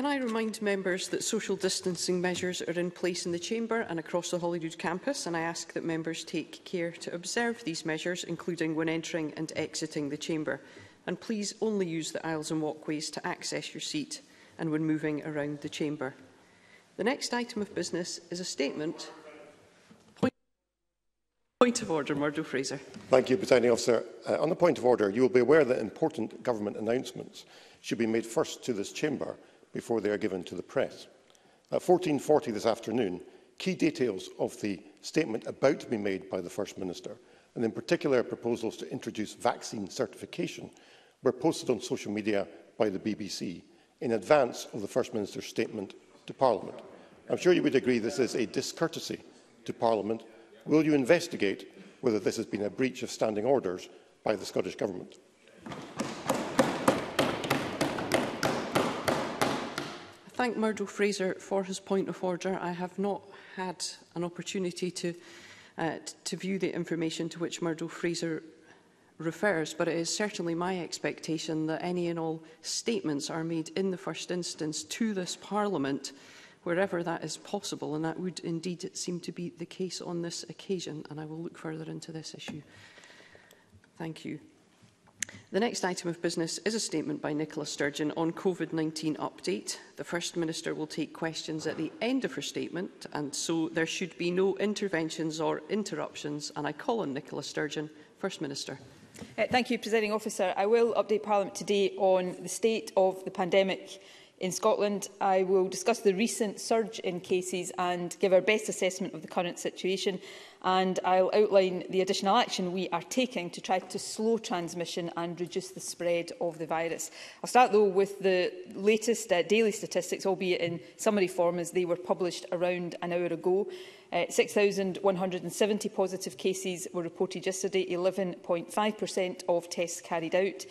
Can I remind members that social distancing measures are in place in the Chamber and across the Holyrood campus, and I ask that members take care to observe these measures, including when entering and exiting the Chamber. And please only use the aisles and walkways to access your seat and when moving around the Chamber. The next item of business is a statement. Point of order, Murdo Fraser. Thank you, Presiding Officer. On the point of order, you will be aware that important government announcements should be made first to this Chamber before they are given to the press. At 14:40 this afternoon, key details of the statement about to be made by the First Minister, and in particular proposals to introduce vaccine certification, were posted on social media by the BBC in advance of the First Minister's statement to Parliament. I'm sure you would agree this is a discourtesy to Parliament. Will you investigate whether this has been a breach of standing orders by the Scottish Government? I thank Murdo Fraser for his point of order. I have not had an opportunity to view the information to which Murdo Fraser refers, but it is certainly my expectation that any and all statements are made in the first instance to this Parliament wherever that is possible, and that would indeed seem to be the case on this occasion, and I will look further into this issue. Thank you. The next item of business is a statement by Nicola Sturgeon on COVID-19 update. The First Minister will take questions at the end of her statement, and so there should be no interventions or interruptions, and I call on Nicola Sturgeon. First Minister. Thank you, Presiding Officer. I will update Parliament today on the state of the pandemic in Scotland. I will discuss the recent surge in cases and give our best assessment of the current situation. And I will outline the additional action we are taking to try to slow transmission and reduce the spread of the virus. I'll start, though, with the latest daily statistics, albeit in summary form, as they were published around an hour ago. 6,170 positive cases were reported yesterday, 11.5% of tests carried out.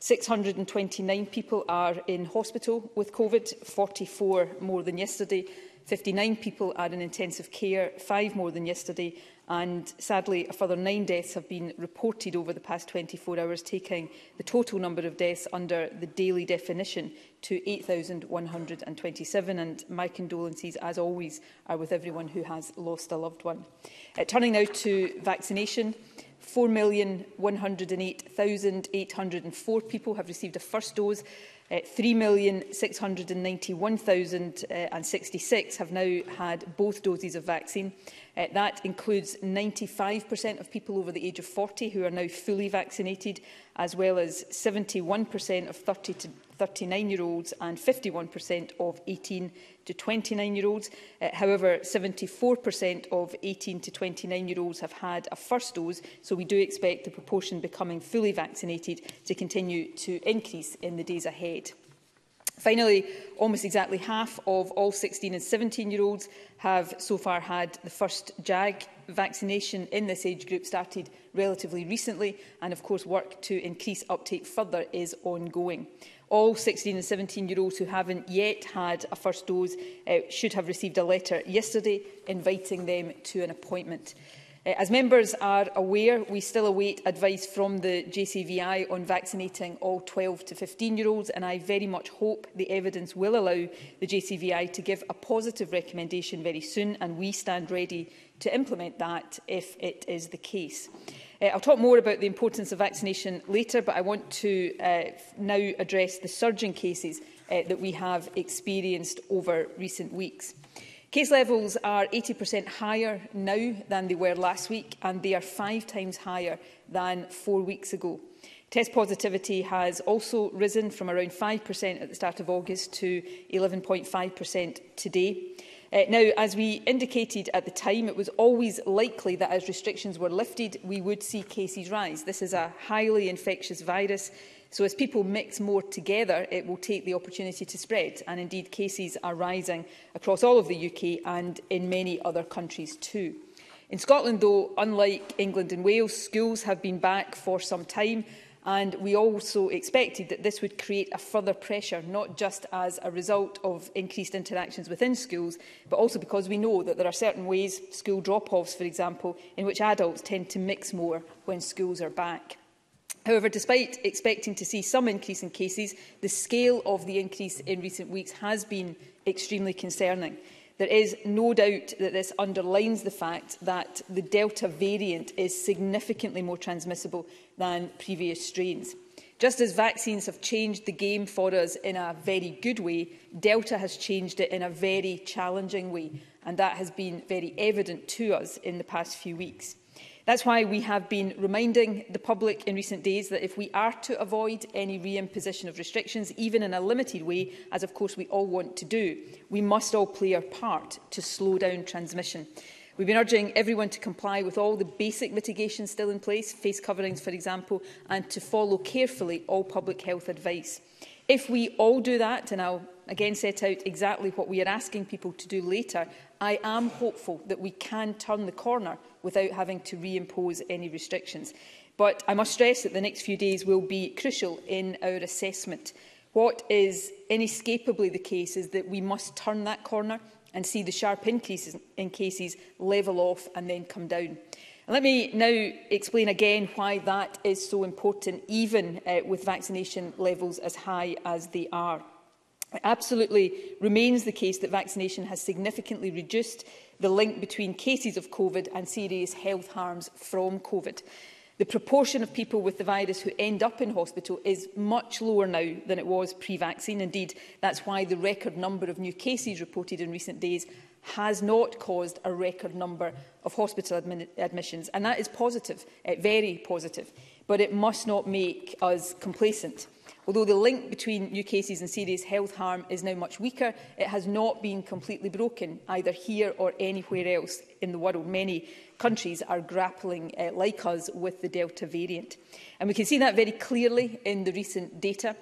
629 people are in hospital with COVID, 44 more than yesterday. 59 people are in intensive care, 5 more than yesterday. And sadly, a further 9 deaths have been reported over the past 24 hours, taking the total number of deaths under the daily definition to 8,127. And my condolences, as always, are with everyone who has lost a loved one. Turning now to vaccination. 4,108,804 people have received a first dose. 3,691,066 have now had both doses of vaccine. That includes 95% of people over the age of 40 who are now fully vaccinated, as well as 71% of 30 to 39-year-olds and 51% of 18 to 29-year-olds. However, 74% of 18 to 29-year-olds have had a first dose, so we do expect the proportion becoming fully vaccinated to continue to increase in the days ahead. Finally, almost exactly half of all 16 and 17-year-olds have so far had the first JAG vaccination in this age group, started relatively recently, and of course work to increase uptake further is ongoing. All 16 and 17-year-olds who haven't yet had a first dose should have received a letter yesterday inviting them to an appointment. As members are aware, we still await advice from the JCVI on vaccinating all 12 to 15-year-olds, and I very much hope the evidence will allow the JCVI to give a positive recommendation very soon, and we stand ready to implement that if it is the case. I'll talk more about the importance of vaccination later, but I want to now address the surge in cases that we have experienced over recent weeks. Case levels are 80% higher now than they were last week, and they are 5 times higher than 4 weeks ago. Test positivity has also risen from around 5% at the start of August to 11.5% today. Now, as we indicated at the time, it was always likely that as restrictions were lifted, we would see cases rise. This is a highly infectious virus, so as people mix more together, it will take the opportunity to spread. And indeed, cases are rising across all of the UK and in many other countries too. In Scotland, though, unlike England and Wales, schools have been back for some time. And we also expected that this would create a further pressure, not just as a result of increased interactions within schools, but also because we know that there are certain ways, school drop-offs for example, in which adults tend to mix more when schools are back. However, despite expecting to see some increase in cases, the scale of the increase in recent weeks has been extremely concerning. There is no doubt that this underlines the fact that the Delta variant is significantly more transmissible than previous strains. Just as vaccines have changed the game for us in a very good way, Delta has changed it in a very challenging way, and that has been very evident to us in the past few weeks. That's why we have been reminding the public in recent days that if we are to avoid any reimposition of restrictions, even in a limited way, as of course we all want to do, we must all play our part to slow down transmission. We've been urging everyone to comply with all the basic mitigations still in place, face coverings for example, and to follow carefully all public health advice. If we all do that, and I'll again set out exactly what we are asking people to do later, I am hopeful that we can turn the corner without having to reimpose any restrictions. But I must stress that the next few days will be crucial in our assessment. What is inescapably the case is that we must turn that corner and see the sharp increases in cases level off and then come down. And let me now explain again why that is so important, even with vaccination levels as high as they are. It absolutely remains the case that vaccination has significantly reduced the link between cases of COVID and serious health harms from COVID. The proportion of people with the virus who end up in hospital is much lower now than it was pre-vaccine. Indeed, that's why the record number of new cases reported in recent days has not caused a record number of hospital admissions. And that is positive, very positive. But it must not make us complacent. Although the link between new cases and serious health harm is now much weaker, it has not been completely broken, either here or anywhere else in the world. Many countries are grappling, like us, with the Delta variant. And we can see that very clearly in the recent data.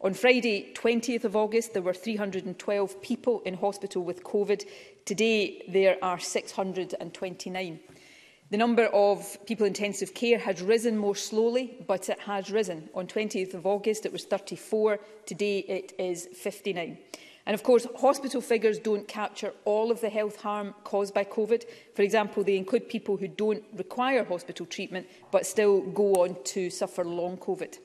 On Friday, 20th of August, there were 312 people in hospital with COVID. Today, there are 629. The number of people in intensive care has risen more slowly, but it has risen. On 20th of August, it was 34. Today, it is 59. And of course, hospital figures don't capture all of the health harm caused by COVID. For example, they include people who don't require hospital treatment, but still go on to suffer long COVID.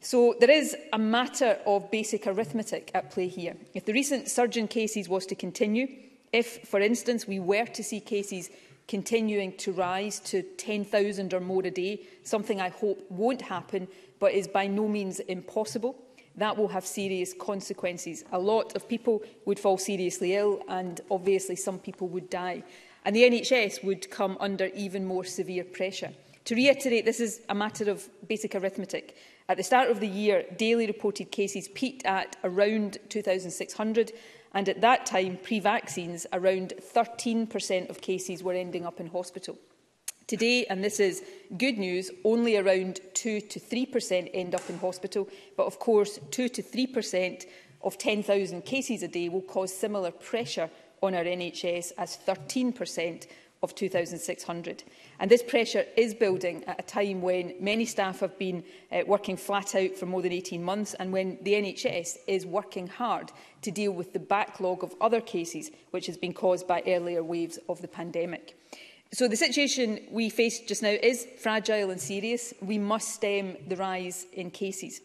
So there is a matter of basic arithmetic at play here. If the recent surge in cases was to continue, if, for instance, we were to see cases continuing to rise to 10,000 or more a day, something I hope won't happen, but is by no means impossible, that will have serious consequences. A lot of people would fall seriously ill, and obviously some people would die. And the NHS would come under even more severe pressure. To reiterate, this is a matter of basic arithmetic. At the start of the year, daily reported cases peaked at around 2,600, and at that time, pre-vaccines, around 13% of cases were ending up in hospital. Today, and this is good news, only around 2 to 3% end up in hospital, but of course 2 to 3% of 10,000 cases a day will cause similar pressure on our NHS as 13% of 2,600. And this pressure is building at a time when many staff have been working flat out for more than 18 months and when the NHS is working hard to deal with the backlog of other cases which has been caused by earlier waves of the pandemic. So the situation we face just now is fragile and serious. We must stem the rise in cases.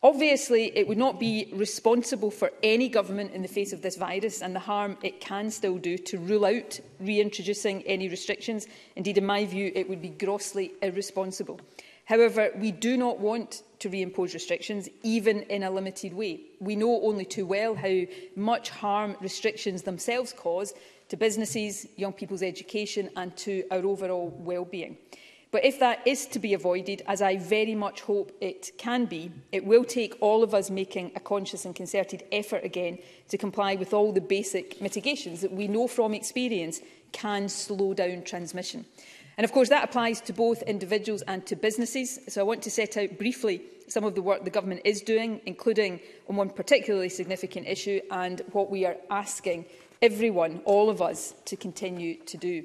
Obviously, it would not be responsible for any government in the face of this virus and the harm it can still do to rule out reintroducing any restrictions. Indeed, in my view, it would be grossly irresponsible. However, we do not want to reimpose restrictions, even in a limited way. We know only too well how much harm restrictions themselves cause to businesses, young people's education and to our overall well-being. But if that is to be avoided, as I very much hope it can be, it will take all of us making a conscious and concerted effort again to comply with all the basic mitigations that we know from experience can slow down transmission. And of course that applies to both individuals and to businesses. So I want to set out briefly some of the work the government is doing, including on one particularly significant issue and what we are asking everyone, all of us, to continue to do.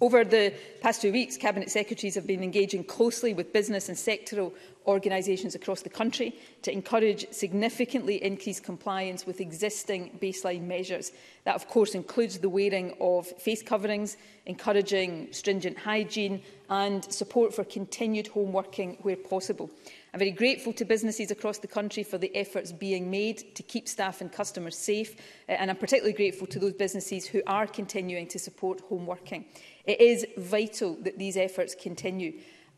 Over the past 2 weeks, Cabinet Secretaries have been engaging closely with business and sectoral organisations across the country to encourage significantly increased compliance with existing baseline measures. That, of course, includes the wearing of face coverings, encouraging stringent hygiene and support for continued home working where possible. I'm very grateful to businesses across the country for the efforts being made to keep staff and customers safe, and I'm particularly grateful to those businesses who are continuing to support home working. It is vital that these efforts continue.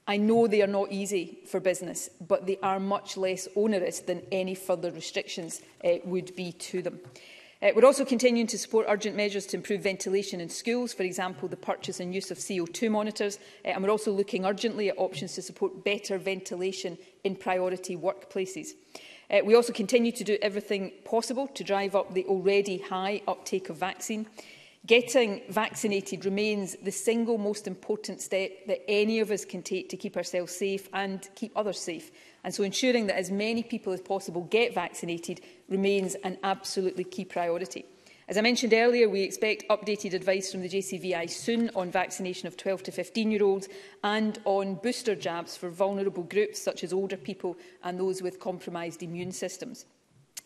I know they are not easy for business, but they are much less onerous than any further restrictions would be to them. We're also continuing to support urgent measures to improve ventilation in schools, for example, the purchase and use of CO2 monitors, and we're also looking urgently at options to support better ventilation in priority workplaces. We also continue to do everything possible to drive up the already high uptake of vaccine. Getting vaccinated remains the single most important step that any of us can take to keep ourselves safe and keep others safe. And so ensuring that as many people as possible get vaccinated remains an absolutely key priority. As I mentioned earlier, we expect updated advice from the JCVI soon on vaccination of 12 to 15-year-olds and on booster jabs for vulnerable groups such as older people and those with compromised immune systems.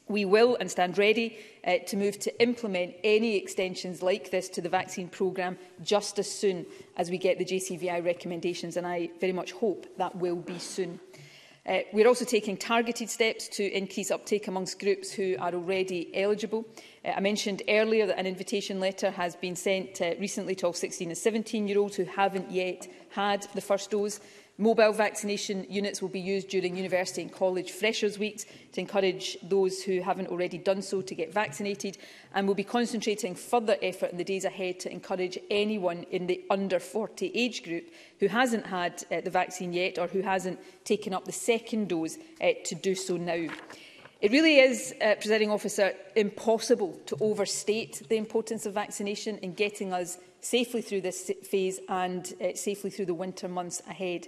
We will and stand ready to move to implement any extensions like this to the vaccine programme just as soon as we get the JCVI recommendations, and I very much hope that will be soon. We're also taking targeted steps to increase uptake amongst groups who are already eligible. I mentioned earlier that an invitation letter has been sent recently to all 16 and 17-year-olds who haven't yet had the first dose. Mobile vaccination units will be used during university and college freshers' weeks to encourage those who haven't already done so to get vaccinated, and we'll be concentrating further effort in the days ahead to encourage anyone in the under 40 age group who hasn't had the vaccine yet or who hasn't taken up the second dose to do so now. It really is, Presiding Officer, impossible to overstate the importance of vaccination in getting us safely through this phase and safely through the winter months ahead.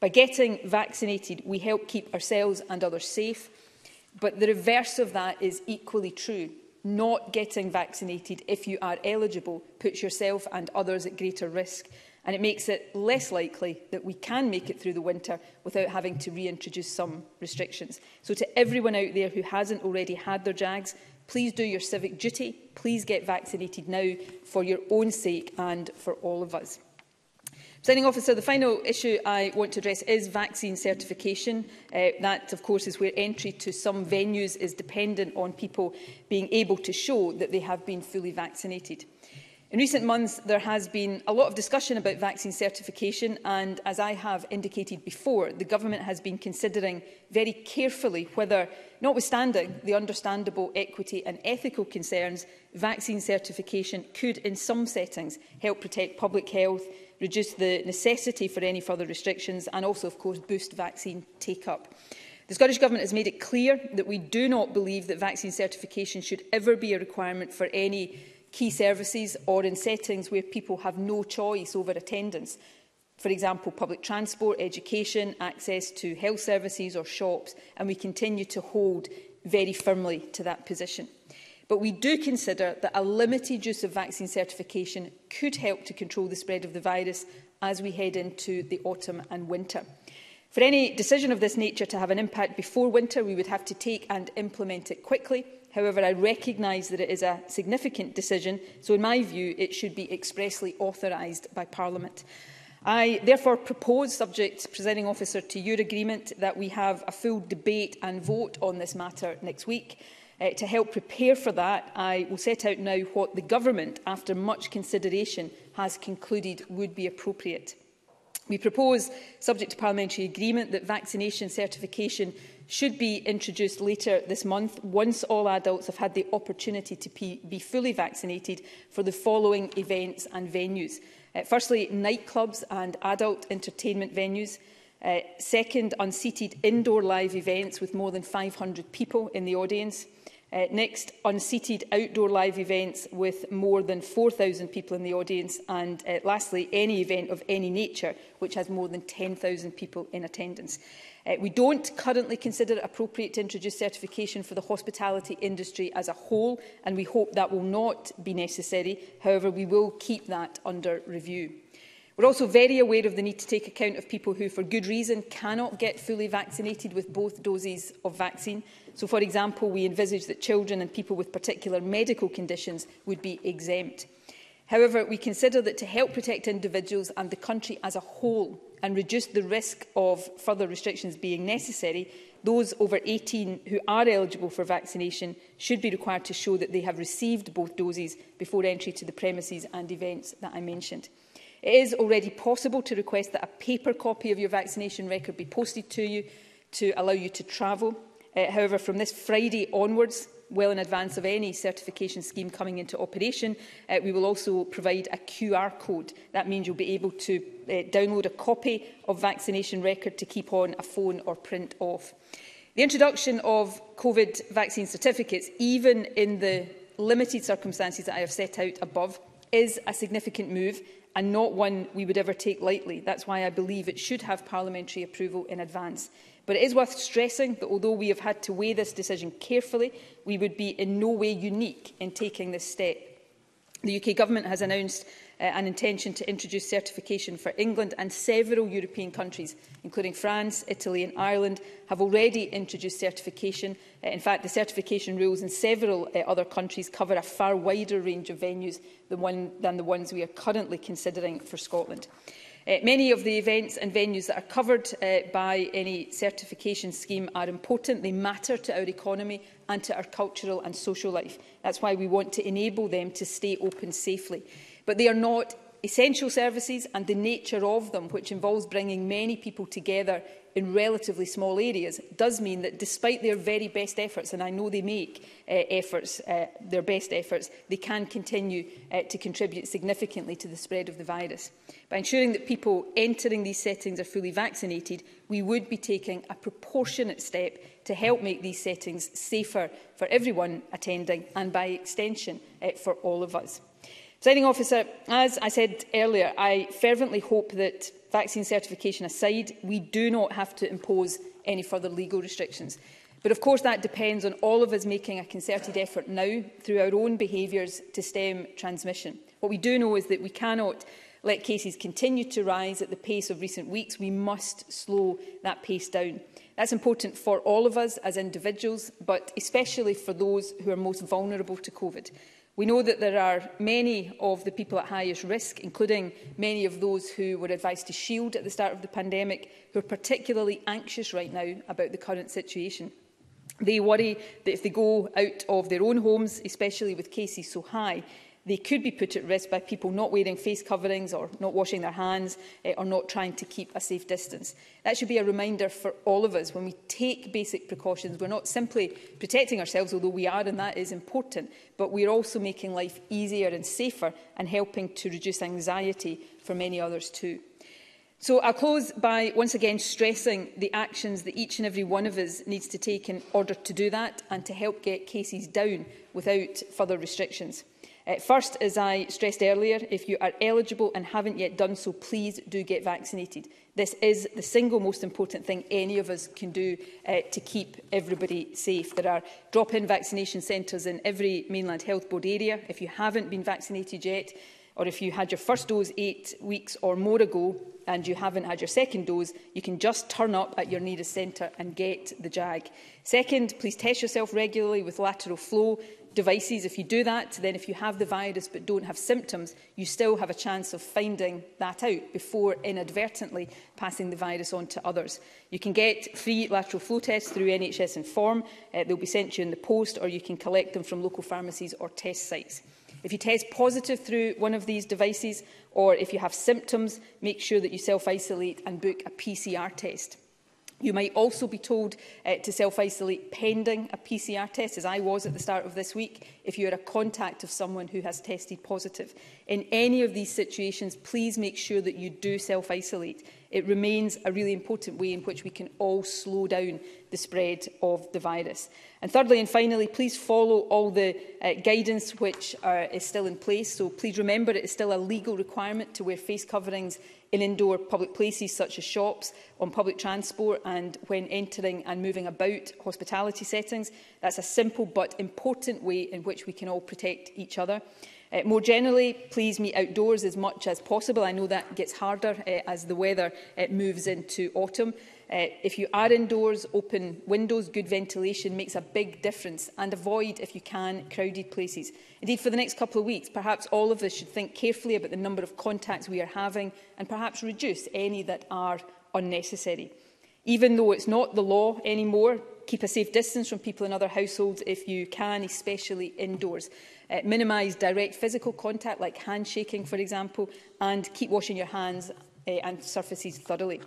By getting vaccinated, we help keep ourselves and others safe, but the reverse of that is equally true. Not getting vaccinated, if you are eligible, puts yourself and others at greater risk, and it makes it less likely that we can make it through the winter without having to reintroduce some restrictions. So to everyone out there who hasn't already had their Jags, please do your civic duty. Please get vaccinated now for your own sake and for all of us. Presiding Officer, the final issue I want to address is vaccine certification. That, of course, is where entry to some venues is dependent on people being able to show that they have been fully vaccinated. In recent months, there has been a lot of discussion about vaccine certification, and as I have indicated before, the Government has been considering very carefully whether, notwithstanding the understandable equity and ethical concerns, vaccine certification could, in some settings, help protect public health, reduce the necessity for any further restrictions, and also, of course, boost vaccine take-up. The Scottish Government has made it clear that we do not believe that vaccine certification should ever be a requirement for any key services or in settings where people have no choice over attendance, for example, public transport, education, access to health services or shops, and we continue to hold very firmly to that position. But we do consider that a limited use of vaccine certification could help to control the spread of the virus as we head into the autumn and winter. For any decision of this nature to have an impact before winter, we would have to take and implement it quickly. However, I recognise that it is a significant decision, so in my view, it should be expressly authorised by Parliament. I therefore propose, subject, Presiding Officer, to your agreement, that we have a full debate and vote on this matter next week. To help prepare for that, I will set out now what the Government, after much consideration, has concluded would be appropriate. We propose, subject to parliamentary agreement, that vaccination certification should be introduced later this month, once all adults have had the opportunity to be fully vaccinated for the following events and venues. Firstly, nightclubs and adult entertainment venues. Second, unseated indoor live events with more than 500 people in the audience. Next, unseated outdoor live events with more than 4,000 people in the audience. And lastly, any event of any nature which has more than 10,000 people in attendance. We don't currently consider it appropriate to introduce certification for the hospitality industry as a whole, and we hope that will not be necessary. However, we will keep that under review. We're also very aware of the need to take account of people who, for good reason, cannot get fully vaccinated with both doses of vaccine. So, for example, we envisage that children and people with particular medical conditions would be exempt. However, we consider that to help protect individuals and the country as a whole and reduce the risk of further restrictions being necessary, those over 18 who are eligible for vaccination should be required to show that they have received both doses before entry to the premises and events that I mentioned. It is already possible to request that a paper copy of your vaccination record be posted to you to allow you to travel. However, from this Friday onwards, well in advance of any certification scheme coming into operation, we will also provide a QR code. That means you'll be able to download a copy of vaccination record to keep on a phone or print off. The introduction of COVID vaccine certificates, even in the limited circumstances that I have set out above, is a significant move and not one we would ever take lightly. That's why I believe it should have parliamentary approval in advance. But it is worth stressing that although we have had to weigh this decision carefully, we would be in no way unique in taking this step. The UK Government has announced an intention to introduce certification for England, and several European countries, including France, Italy and Ireland, have already introduced certification. In fact, the certification rules in several other countries cover a far wider range of venues than the ones we are currently considering for Scotland. Many of the events and venues that are covered by any certification scheme are important. They matter to our economy and to our cultural and social life. That's why we want to enable them to stay open safely. But they are not essential services, and the nature of them, which involves bringing many people together in relatively small areas, does mean that despite their very best efforts, and I know they make their best efforts, they can continue to contribute significantly to the spread of the virus. By ensuring that people entering these settings are fully vaccinated, we would be taking a proportionate step to help make these settings safer for everyone attending, and by extension for all of us. Presiding Officer, as I said earlier, I fervently hope that, vaccine certification aside, we do not have to impose any further legal restrictions. But of course that depends on all of us making a concerted effort now through our own behaviours to stem transmission. What we do know is that we cannot let cases continue to rise at the pace of recent weeks. We must slow that pace down. That's important for all of us as individuals, but especially for those who are most vulnerable to COVID. We know that there are many of the people at highest risk, including many of those who were advised to shield at the start of the pandemic, who are particularly anxious right now about the current situation. They worry that if they go out of their own homes, especially with cases so high, they could be put at risk by people not wearing face coverings or not washing their hands or not trying to keep a safe distance. That should be a reminder for all of us. When we take basic precautions, we're not simply protecting ourselves, although we are, and that is important, but we're also making life easier and safer and helping to reduce anxiety for many others too. So I'll close by once again stressing the actions that each and every one of us needs to take in order to do that and to help get cases down without further restrictions. First, as I stressed earlier, if you are eligible and haven't yet done so, please do get vaccinated. This is the single most important thing any of us can do to keep everybody safe. There are drop-in vaccination centres in every mainland health board area. If you haven't been vaccinated yet, or if you had your first dose 8 weeks or more ago and you haven't had your second dose, you can just turn up at your nearest centre and get the JAG. Second, please test yourself regularly with lateral flow devices. If you do that, then if you have the virus but don't have symptoms, you still have a chance of finding that out before inadvertently passing the virus on to others. You can get free lateral flow tests through NHS Inform. They'll be sent to you in the post, or you can collect them from local pharmacies or test sites. If you test positive through one of these devices, or if you have symptoms, make sure that you self-isolate and book a PCR test. You might also be told to self-isolate pending a PCR test, as I was at the start of this week, if you are a contact of someone who has tested positive. In any of these situations, please make sure that you do self-isolate. It remains a really important way in which we can all slow down the spread of the virus. And thirdly and finally, please follow all the guidance which is still in place. So please remember it is still a legal requirement to wear face coverings in indoor public places such as shops, on public transport and when entering and moving about hospitality settings. That's a simple but important way in which we can all protect each other. More generally, please meet outdoors as much as possible. I know that gets harder as the weather moves into autumn. If you are indoors, open windows, good ventilation makes a big difference, and avoid, if you can, crowded places. Indeed, for the next couple of weeks, perhaps all of us should think carefully about the number of contacts we are having and perhaps reduce any that are unnecessary. Even though it's not the law anymore, keep a safe distance from people in other households if you can, especially indoors. Minimise direct physical contact, like handshaking, for example, and keep washing your hands and surfaces thoroughly.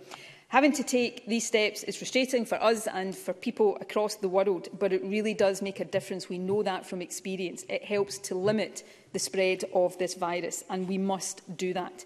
Having to take these steps is frustrating for us and for people across the world, but it really does make a difference. We know that from experience. It helps to limit the spread of this virus, and we must do that.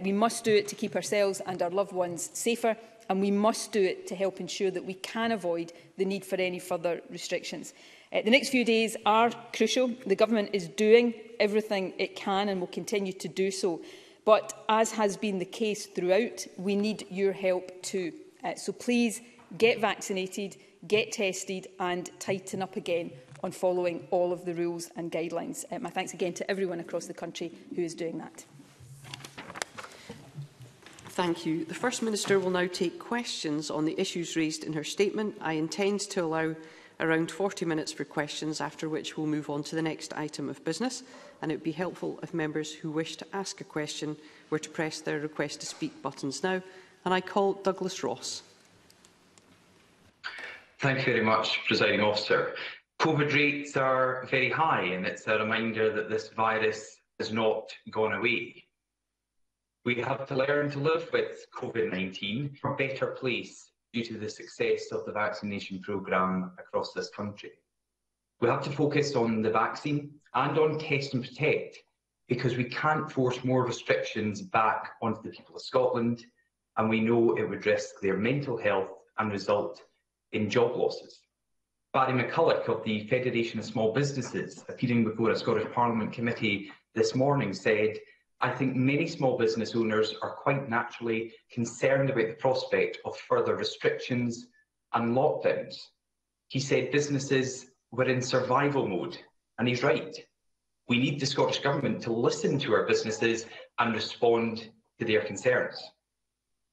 We must do it to keep ourselves and our loved ones safer, and we must do it to help ensure that we can avoid the need for any further restrictions. The next few days are crucial. The Government is doing everything it can and will continue to do so. But, as has been the case throughout, we need your help too. So please get vaccinated, get tested and tighten up again on following all of the rules and guidelines. My thanks again to everyone across the country who is doing that. Thank you. The First Minister will now take questions on the issues raised in her statement. I intend to allow around 40 minutes for questions, after which we'll move on to the next item of business. And it would be helpful if members who wish to ask a question were to press their request to speak buttons now. And I call Douglas Ross. Thank you very much, Presiding Officer. COVID rates are very high, and it's a reminder that this virus has not gone away. We have to learn to live with COVID-19 from a better place due to the success of the vaccination programme across this country. We have to focus on the vaccine and on test and protect, because we can't force more restrictions back onto the people of Scotland, and we know it would risk their mental health and result in job losses. Barry McCulloch of the Federation of Small Businesses, appearing before a Scottish Parliament committee this morning, said, "I think many small business owners are quite naturally concerned about the prospect of further restrictions and lockdowns." He said businesses were in survival mode, and he's right. We need the Scottish Government to listen to our businesses and respond to their concerns.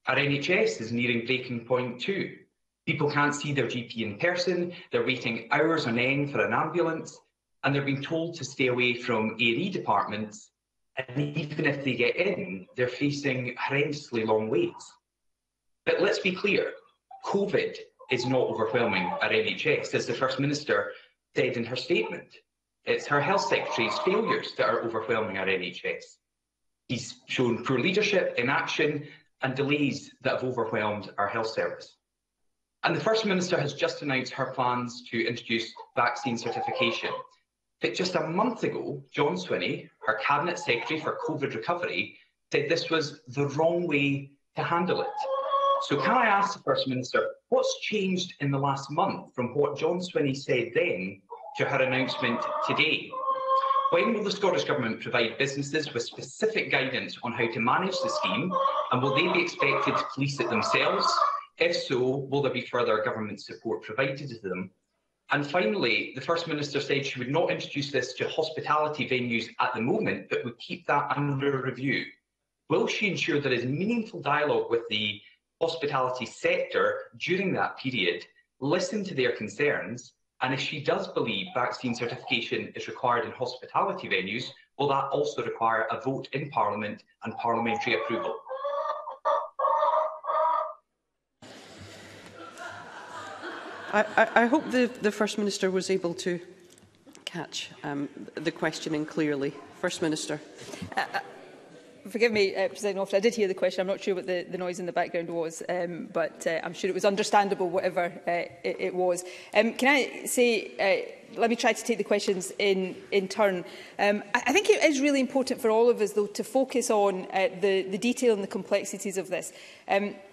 Our NHS is nearing breaking point too. People can't see their GP in person, they're waiting hours on end for an ambulance, and they're being told to stay away from A&E departments. And even if they get in, they're facing horrendously long waits. But let's be clear, COVID is not overwhelming our NHS, as the First Minister said in her statement. It's her Health Secretary's failures that are overwhelming our NHS. He's shown poor leadership, inaction and delays that have overwhelmed our health service. And the First Minister has just announced her plans to introduce vaccine certification. But just a month ago, John Swinney, her Cabinet Secretary for COVID Recovery, said this was the wrong way to handle it. So can I ask the First Minister, what's changed in the last month from what John Swinney said then to her announcement today? When will the Scottish Government provide businesses with specific guidance on how to manage the scheme, and will they be expected to police it themselves? If so, will there be further government support provided to them? And finally, the First Minister said she would not introduce this to hospitality venues at the moment, but would keep that under review. Will she ensure there is meaningful dialogue with the hospitality sector during that period, listen to their concerns, and if she does believe vaccine certification is required in hospitality venues, will that also require a vote in Parliament and parliamentary approval? I hope the First Minister was able to catch the questioning clearly. First Minister. Forgive me, Presiding Officer, I did hear the question. I'm not sure what the noise in the background was, but I'm sure it was understandable, whatever it was. Can I say... Let me try to take the questions in turn. I think it is really important for all of us, though, to focus on the detail and the complexities of this.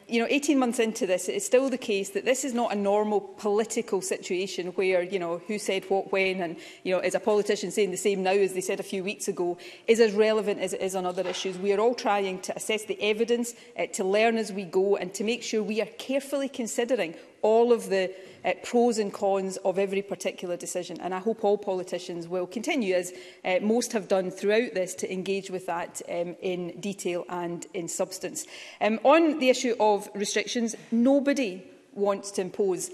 You know, 18 months into this, it's still the case that this is not a normal political situation where, you know, who said what when, and, you know, is a politician saying the same now as they said a few weeks ago, is as relevant as it is on other issues. We are all trying to assess the evidence, to learn as we go, and to make sure we are carefully considering all of the pros and cons of every particular decision. And I hope all politicians will continue, as most have done throughout this, to engage with that in detail and in substance. On the issue of restrictions, nobody wants to impose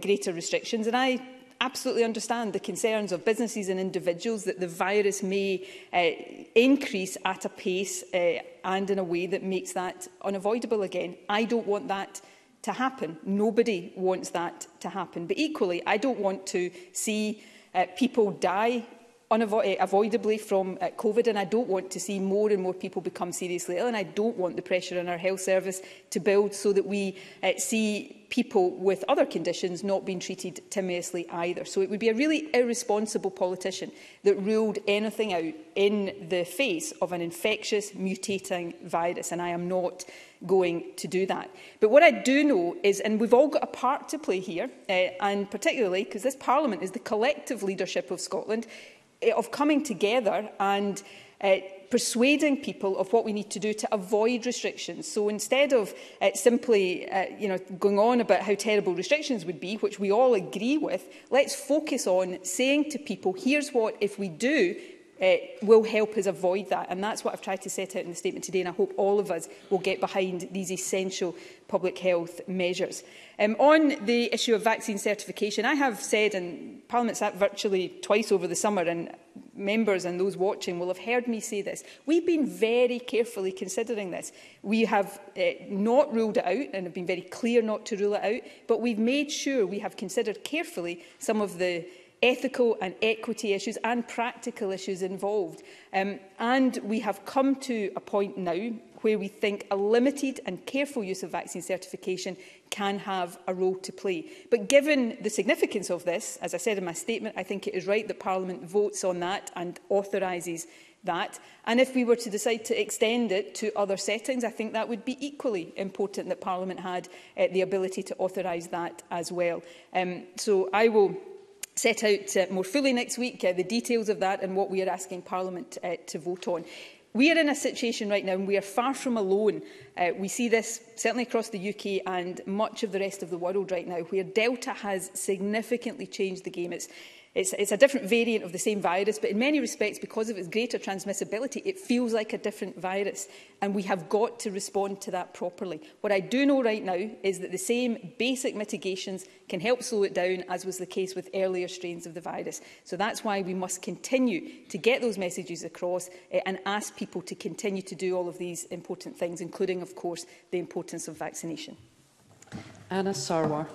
greater restrictions. And I absolutely understand the concerns of businesses and individuals that the virus may increase at a pace and in a way that makes that unavoidable again. I don't want that to happen. Nobody wants that to happen. But equally, I don't want to see people die unavoidably from COVID, and I don't want to see more and more people become seriously ill, and I don't want the pressure on our health service to build so that we see people with other conditions not being treated timorously either. So it would be a really irresponsible politician that ruled anything out in the face of an infectious, mutating virus, and I am not going to do that. But what I do know is, and we've all got a part to play here, and particularly because this Parliament is the collective leadership of Scotland, of coming together and persuading people of what we need to do to avoid restrictions. So instead of simply going on about how terrible restrictions would be, which we all agree with, let's focus on saying to people, here's what, if we do, will help us avoid that. And that's what I've tried to set out in the statement today, and I hope all of us will get behind these essential public health measures. On the issue of vaccine certification, I have said, and Parliament sat virtually twice over the summer, and members and those watching will have heard me say this, we've been very carefully considering this. We have not ruled it out and have been very clear not to rule it out, but we've made sure we have considered carefully some of the ethical and equity issues and practical issues involved. And we have come to a point now where we think a limited and careful use of vaccine certification can have a role to play. But given the significance of this, as I said in my statement, I think it is right that Parliament votes on that and authorises that. And if we were to decide to extend it to other settings, I think that would be equally important that Parliament had the ability to authorise that as well. So I will set out more fully next week the details of that and what we are asking Parliament to vote on. We are in a situation right now, and we are far from alone. We see this certainly across the UK and much of the rest of the world right now, where Delta has significantly changed the game. It's a different variant of the same virus, but in many respects, because of its greater transmissibility, it feels like a different virus, and we have got to respond to that properly. What I do know right now is that the same basic mitigations can help slow it down, as was the case with earlier strains of the virus. So that's why we must continue to get those messages across and ask people to continue to do all of these important things, including, of course, the importance of vaccination. Anas Sarwar.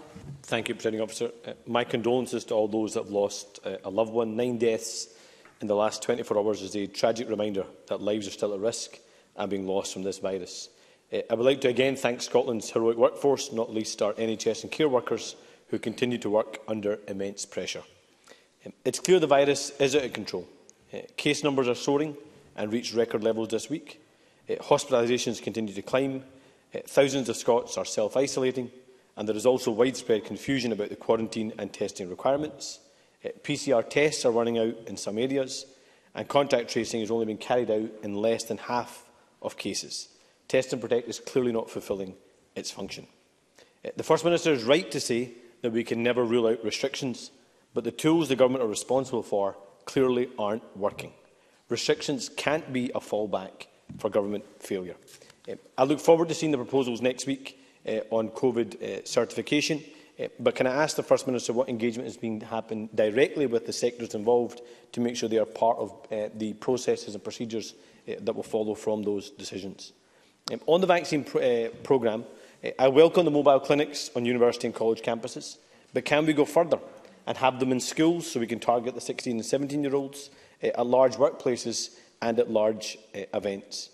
Thank you, Presiding Officer. My condolences to all those that have lost a loved one. 9 deaths in the last 24 hours is a tragic reminder that lives are still at risk and being lost from this virus. I would like to again thank Scotland's heroic workforce, not least our NHS and care workers, who continue to work under immense pressure. It's clear the virus is out of control. Case numbers are soaring and reached record levels this week. Hospitalisations continue to climb. Thousands of Scots are self-isolating, and there is also widespread confusion about the quarantine and testing requirements. PCR tests are running out in some areas, and contact tracing has only been carried out in less than half of cases. Test and Protect is clearly not fulfilling its function. The First Minister is right to say that we can never rule out restrictions, but the tools the Government are responsible for clearly aren't working. Restrictions can't be a fallback for Government failure. I look forward to seeing the proposals next week on COVID certification, but can I ask the First Minister what engagement is being happened directly with the sectors involved to make sure they are part of the processes and procedures that will follow from those decisions? On the vaccine programme, I welcome the mobile clinics on university and college campuses, but can we go further and have them in schools so we can target the 16 and 17-year-olds at large workplaces and at large events?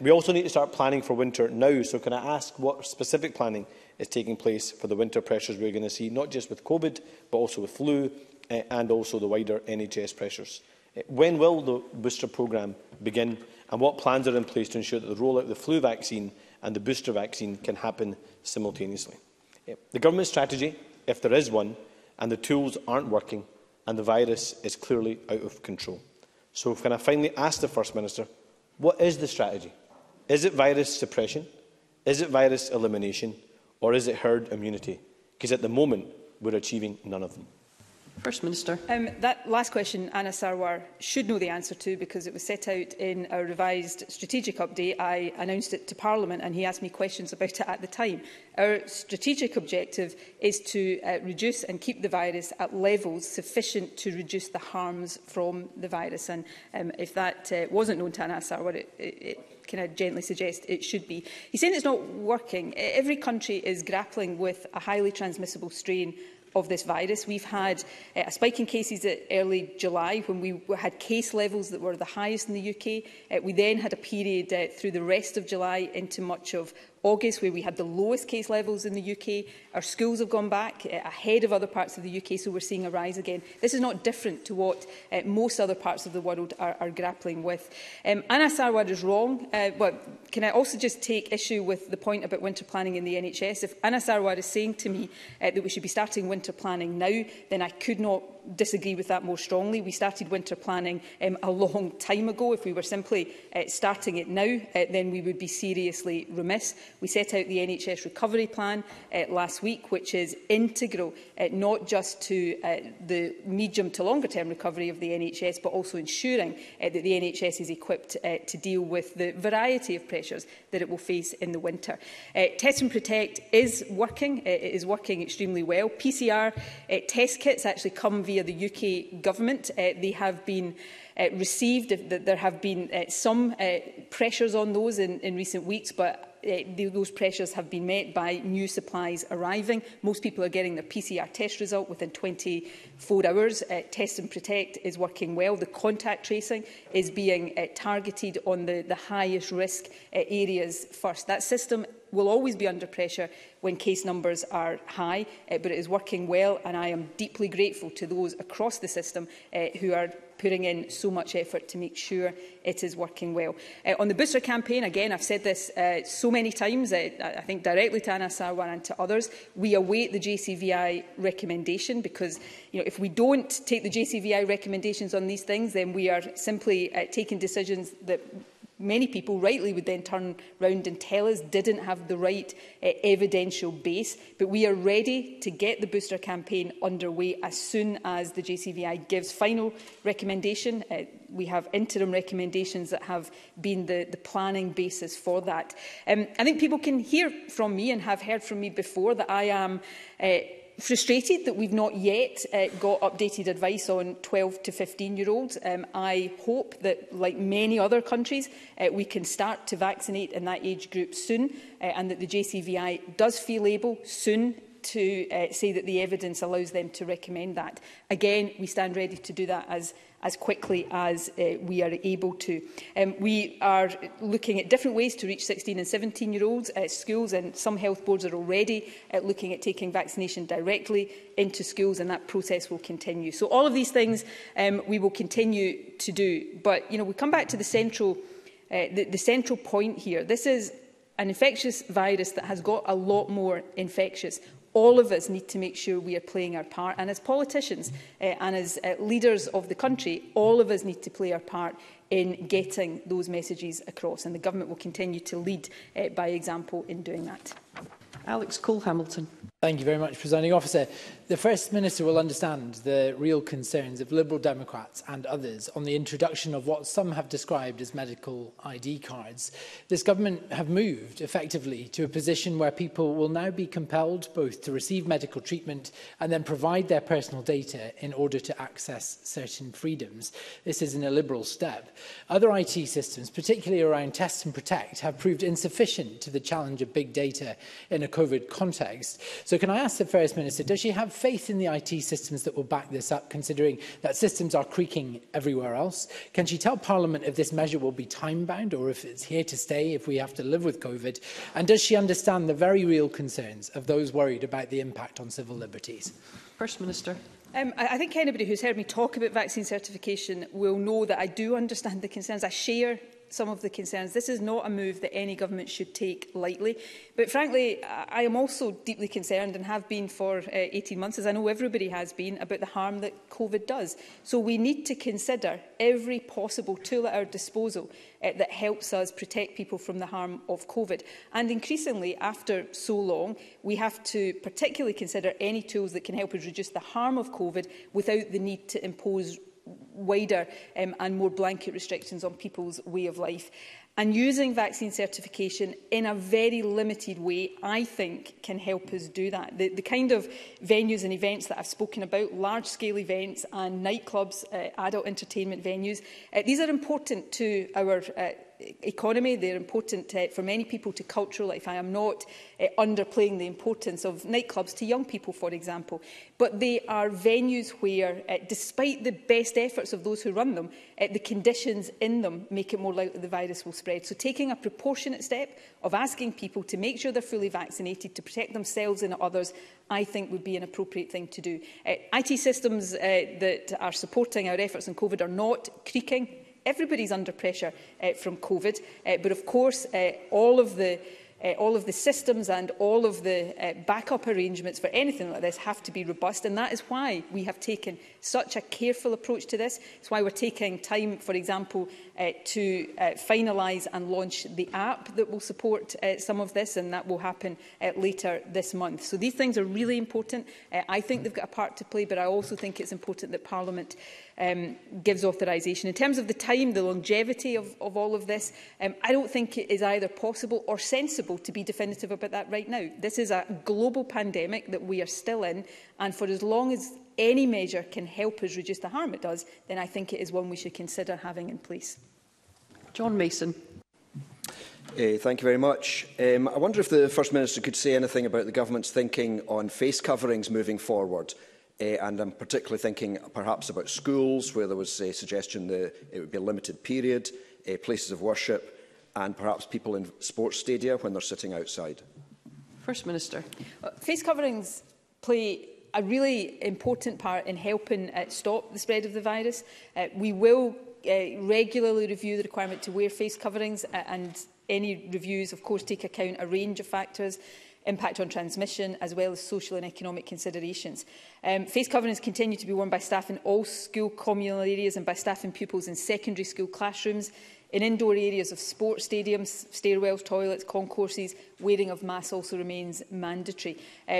We also need to start planning for winter now, so can I ask what specific planning is taking place for the winter pressures we are going to see, not just with COVID, but also with flu and also the wider NHS pressures? When will the booster programme begin, and what plans are in place to ensure that the rollout of the flu vaccine and the booster vaccine can happen simultaneously? The Government's strategy, if there is one, and the tools aren't working, and the virus is clearly out of control. So can I finally ask the First Minister, what is the strategy? Is it virus suppression? Is it virus elimination? Or is it herd immunity? because at the moment we're achieving none of them. First Minister. That last question, Anas Sarwar should know the answer to, because it was set out in our revised strategic update. I announced it to Parliament and he asked me questions about it at the time. Our strategic objective is to reduce and keep the virus at levels sufficient to reduce the harms from the virus. And if that wasn't known to Anas Sarwar, it kind of gently suggest it should be. He's saying it's not working. Every country is grappling with a highly transmissible strain of this virus. We've had a spike in cases at early July when we had case levels that were the highest in the UK. We then had a period through the rest of July into much of August where we had the lowest case levels in the UK. Our schools have gone back ahead of other parts of the UK, so we're seeing a rise again. This is not different to what most other parts of the world are grappling with. Anas Sarwar is wrong, but can I also just take issue with the point about winter planning in the NHS? If Anas Sarwar is saying to me that we should be starting winter planning now, then I could not disagree with that more strongly. We started winter planning a long time ago. If we were simply starting it now, then we would be seriously remiss. We set out the NHS recovery plan last week, which is integral not just to the medium to longer term recovery of the NHS, but also ensuring that the NHS is equipped to deal with the variety of pressures that it will face in the winter. Test and Protect is working. It is working extremely well. PCR test kits actually come via the UK Government. They have been received. There have been some pressures on those in recent weeks, but those pressures have been met by new supplies arriving. Most people are getting their PCR test result within 24 hours. Test and Protect is working well. The contact tracing is being targeted on the highest risk areas first. That system will always be under pressure when case numbers are high, but it is working well, and I am deeply grateful to those across the system who are putting in so much effort to make sure it is working well. On the booster campaign, again, I've said this so many times, I think directly to Anas Sarwar and to others, we await the JCVI recommendation, because if we don't take the JCVI recommendations on these things, then we are simply taking decisions that many people rightly would then turn round and tell us didn't have the right evidential base. But we are ready to get the booster campaign underway as soon as the JCVI gives final recommendation. We have interim recommendations that have been the planning basis for that. I think people can hear from me and have heard from me before that I am frustrated that we've not yet got updated advice on 12 to 15-year-olds. I hope that, like many other countries, we can start to vaccinate in that age group soon, and that the JCVI does feel able soon to say that the evidence allows them to recommend that. Again, we stand ready to do that as quickly as we are able to. We are looking at different ways to reach 16 and 17-year-olds. Schools and some health boards are already looking at taking vaccination directly into schools, and that process will continue. So all of these things we will continue to do. But we come back to the central point here. This is an infectious virus that has got a lot more infectious. All of us need to make sure we are playing our part, and as politicians and as leaders of the country, all of us need to play our part in getting those messages across, and the government will continue to lead by example in doing that. Alex Cole-Hamilton. Thank you very much, Presiding Officer. The First Minister will understand the real concerns of Liberal Democrats and others on the introduction of what some have described as medical ID cards. This government have moved, effectively, to a position where people will now be compelled both to receive medical treatment and then provide their personal data in order to access certain freedoms. This is an illiberal step. Other IT systems, particularly around Test and Protect, have proved insufficient to the challenge of big data in a COVID context. So can I ask the First Minister, does she have faith in the IT systems that will back this up, considering that systems are creaking everywhere else? Can she tell Parliament if this measure will be time-bound or if it's here to stay, if we have to live with COVID? And does she understand the very real concerns of those worried about the impact on civil liberties? First Minister. I think anybody who's heard me talk about vaccine certification will know that I do understand the concerns. I share some of the concerns. This is not a move that any government should take lightly. But frankly, I am also deeply concerned, and have been for 18 months, as I know everybody has been, about the harm that COVID does. So we need to consider every possible tool at our disposal that helps us protect people from the harm of COVID. And increasingly, after so long, we have to particularly consider any tools that can help us reduce the harm of COVID without the need to impose wider and more blanket restrictions on people's way of life. And using vaccine certification in a very limited way, I think, can help us do that. The kind of venues and events that I've spoken about, large-scale events and nightclubs, adult entertainment venues, these are important to our economy. They're important for many people to cultural life. I am not underplaying the importance of nightclubs to young people, for example. But they are venues where, despite the best efforts of those who run them, the conditions in them make it more likely the virus will spread. So taking a proportionate step of asking people to make sure they're fully vaccinated, to protect themselves and others, I think would be an appropriate thing to do. IT systems that are supporting our efforts in COVID are not creaking. Everybody's under pressure from COVID, but of course all of the systems and all of the backup arrangements for anything like this have to be robust, and that is why we have taken such a careful approach to this. It's why we're taking time, for example, to finalise and launch the app that will support some of this, and that will happen later this month. So these things are really important. I think they've got a part to play, but I also think it's important that Parliament gives authorisation. In terms of the time, the longevity of all of this, I don't think it is either possible or sensible to be definitive about that right now. This is a global pandemic that we are still in, and for as long as any measure can help us reduce the harm it does, then I think it is one we should consider having in place. John Mason. Thank you very much. I wonder if the First Minister could say anything about the government's thinking on face coverings moving forward. And I'm particularly thinking perhaps about schools, where there was a suggestion that it would be a limited period, places of worship, and perhaps people in sports stadia when they're sitting outside. First Minister. Face coverings play a really important part in helping stop the spread of the virus. We will regularly review the requirement to wear face coverings, and any reviews, of course, take account a range of factors, impact on transmission, as well as social and economic considerations. Face coverings continue to be worn by staff in all school communal areas and by staff and pupils in secondary school classrooms, in indoor areas of sports stadiums, stairwells, toilets, concourses. Wearing of masks also remains mandatory.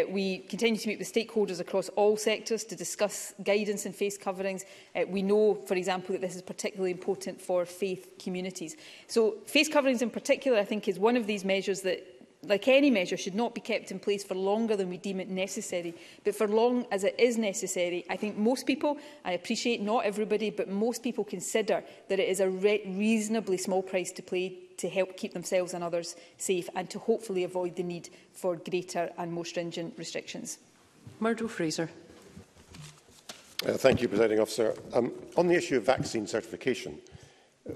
We continue to meet with stakeholders across all sectors to discuss guidance in face coverings. We know, for example, that this is particularly important for faith communities. So face coverings in particular, I think, is one of these measures that, like any measure, should not be kept in place for longer than we deem it necessary. But for long as it is necessary, I think most people, I appreciate not everybody, but most people consider that it is a reasonably small price to pay to help keep themselves and others safe, and to hopefully avoid the need for greater and more stringent restrictions. Murdo Fraser. Thank you, Presiding Officer. On the issue of vaccine certification,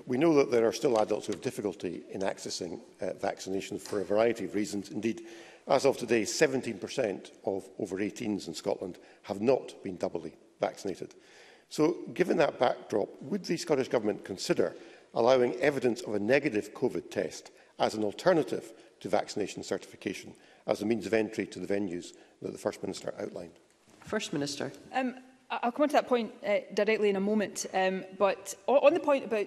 we know that there are still adults who have difficulty in accessing vaccinations for a variety of reasons. Indeed, as of today, 17% of over 18s in Scotland have not been doubly vaccinated. So, given that backdrop, would the Scottish Government consider allowing evidence of a negative COVID test as an alternative to vaccination certification as a means of entry to the venues that the First Minister outlined? First Minister. I'll come on to that point directly in a moment, but on the point about